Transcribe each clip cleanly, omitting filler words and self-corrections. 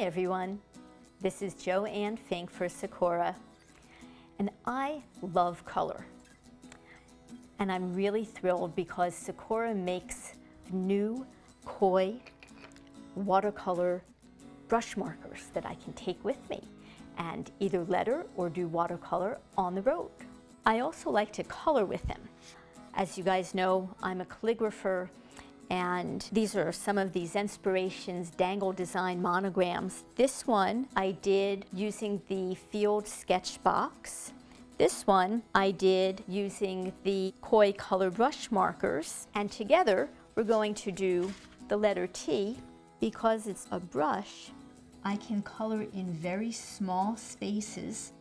Hi everyone, this is Joanne Fink for Sakura, and I love color. And I'm really thrilled because Sakura makes new Koi watercolor brush markers that I can take with me and either letter or do watercolor on the road. I also like to color with them. As you guys know, I'm a calligrapher, and these are some of the Zenspirations dangle design monograms. This one I did using the field sketch box. This one I did using the Koi color brush markers. And together we're going to do the letter T. Because it's a brush, I can color in very small spaces.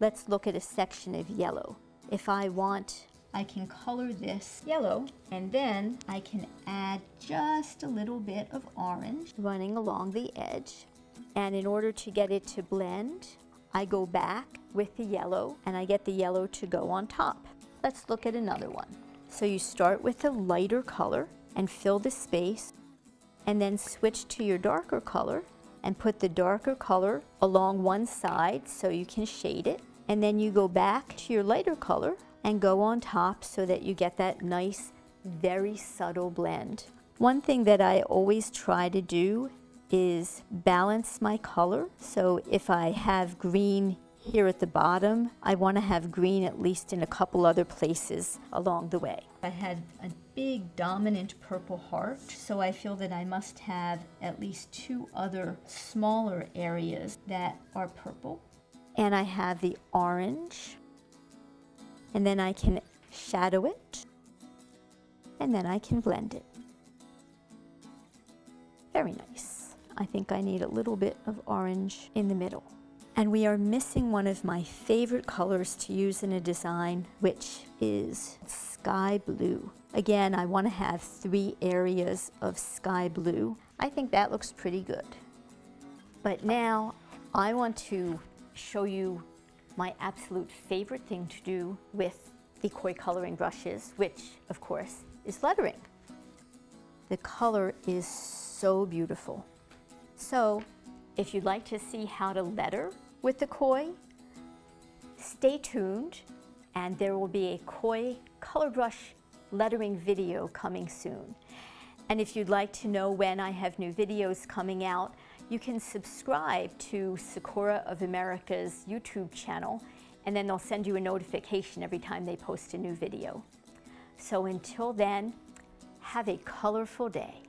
Let's look at a section of yellow. If I want, I can color this yellow, and then I can add just a little bit of orange running along the edge. And in order to get it to blend, I go back with the yellow, and I get the yellow to go on top. Let's look at another one. So you start with a lighter color and fill the space, and then switch to your darker color and put the darker color along one side so you can shade it. And then you go back to your lighter color and go on top so that you get that nice, very subtle blend. One thing that I always try to do is balance my color. So if I have green here at the bottom, I want to have green at least in a couple other places along the way. I had a big dominant purple heart, so I feel that I must have at least two other smaller areas that are purple. And I have the orange, and then I can shadow it, and then I can blend it. Very nice. I think I need a little bit of orange in the middle. And we are missing one of my favorite colors to use in a design, which is sky blue. Again, I want to have three areas of sky blue. I think that looks pretty good. But now I want to show you my absolute favorite thing to do with the Koi coloring brushes, which of course is lettering. The color is so beautiful. So if you'd like to see how to letter with the Koi, stay tuned, and there will be a Koi color brush lettering video coming soon. And if you'd like to know when I have new videos coming out, you can subscribe to Sakura of America's YouTube channel, and then they'll send you a notification every time they post a new video. So until then, have a colorful day.